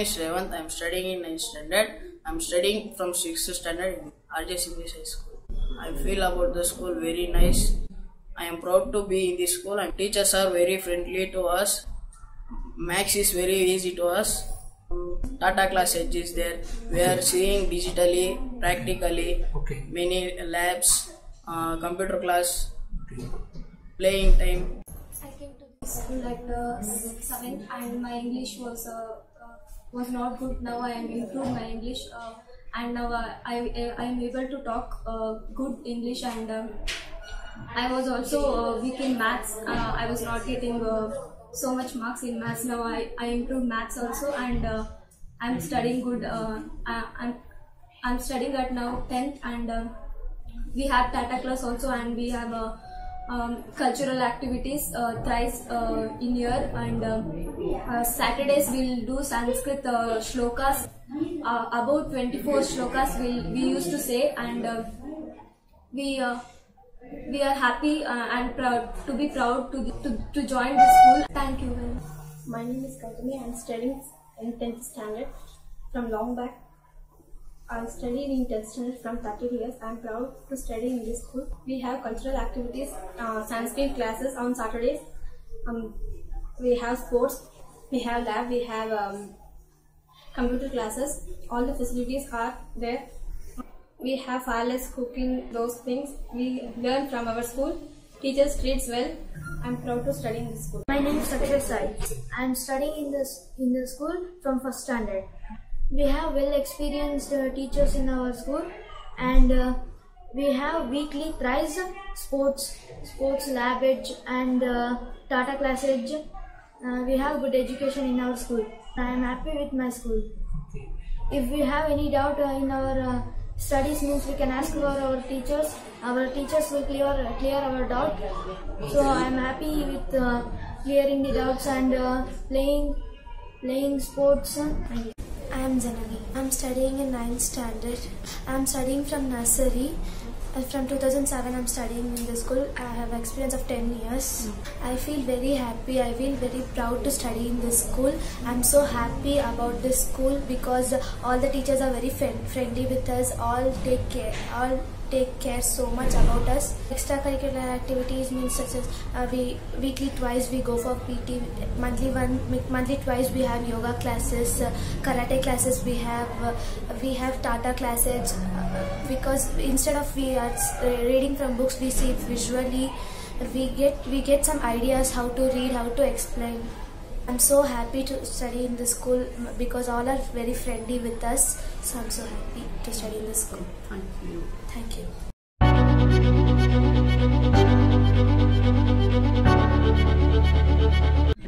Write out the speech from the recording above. is Revanth. I am studying in 9th standard. I am studying from 6th standard in R.J.C.M.S. High School. I feel about the school very nice. I am proud to be in this school and teachers are very friendly to us. Max is very easy to us. Tata Class Edge is there. We are seeing digitally, practically, many labs, computer class, playing time. I came to this school at 7th and my English was not good. Now I am improved my English and now I am able to talk good English and I was also weak in maths. I was not getting so much marks in maths. Now I improved maths also and I'm studying good. I'm studying at now 10th and we have Tata Class also and we have cultural activities thrice in year and Saturdays we'll do Sanskrit shlokas. About 24 shlokas we used to say and we are happy and proud to join this school. Thank you. My name is Kautami. I am studying in 10th standard from long back. I studied in 10th standard from 30 years. I am proud to study in this school. We have cultural activities, Sanskrit classes on Saturdays. We have sports, we have lab, we have computer classes. All the facilities are there. We have far less cooking, those things. We learn from our school. Teachers treats well. I'm proud to study in this school. My name is Sachin Sai. I'm studying in the school from 1st standard. We have well experienced teachers in our school and we have weekly thrice sports lab edge and Tata Class Edge. We have good education in our school. I am happy with my school. If we have any doubt in our studies means we can ask for our teachers. Our teachers will clear our doubt. So I am happy with clearing the doubts and playing sports. I am Janani. I am studying in 9th standard. I am studying from nursery. From 2007 I am studying in this school. I have experience of 10 years. I feel very happy. I feel very proud to study in this school. I am so happy about this school because all the teachers are very friendly with us. All take care so much about us. Extracurricular activities means such as we weekly twice we go for PT, monthly twice we have yoga classes, karate classes we have Tata classes because instead of we are reading from books we see visually, we get some ideas how to read, how to explain. I'm so happy to study in this school because all are very friendly with us. So I'm so happy to study in this school. Thank you. Thank you.